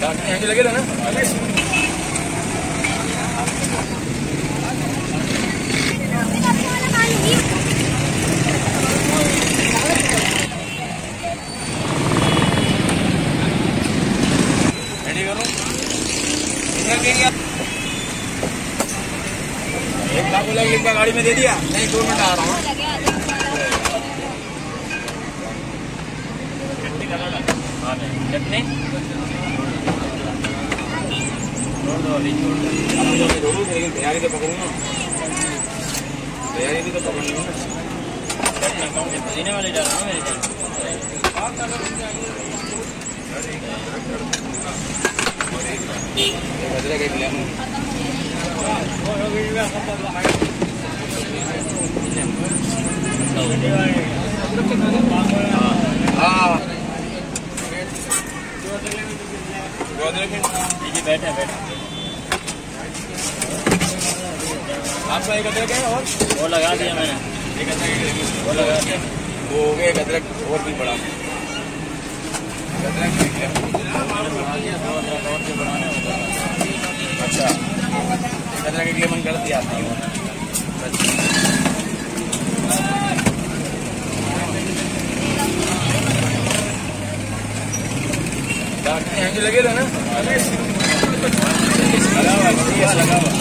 लगे ना रेडी करो एक लाख लिंबा गाड़ी में दे दिया। नहीं 2 मिनट आ रहा हूँ तैयारी तो पकड़ू ना तैयारी भी तो पकड़नी है बैठे बैठे आपका एक अदरक है और वो लगा दिया मैंने एक अदरक वो लगा दिया वो हो गया एक अदरक और भी बड़ा अदरक ठीक है अच्छा एक अदरक के लिए मन कर दिया आपने यहाँ लगे ना लगा हुआ हाँ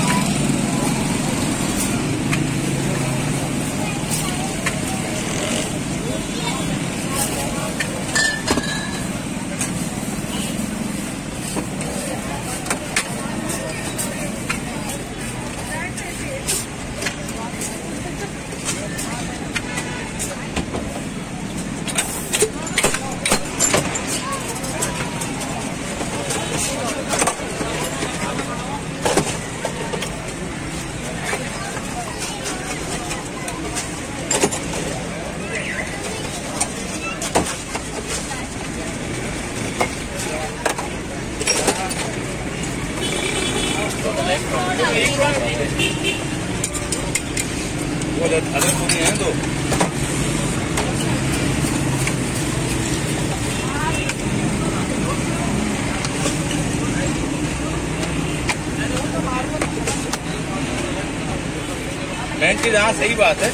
सही बात है।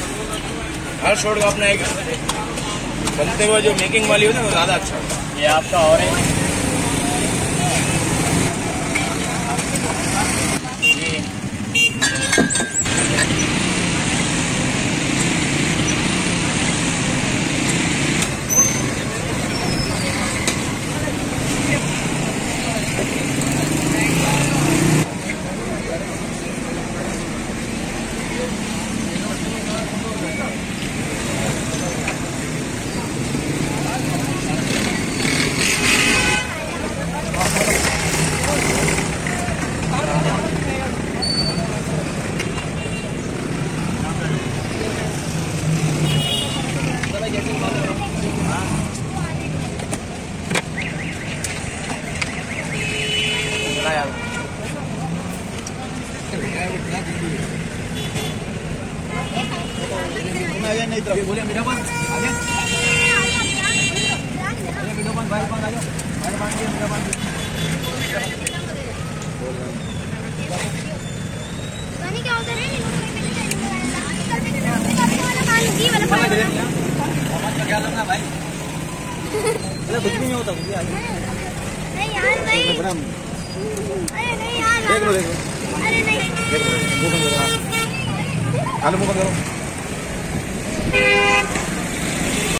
हर शॉट का अपना एक बनते हुए जो मेकिंग वाली हो ना वो ज्यादा अच्छा है। ये आपका और है आलू मुकम करो।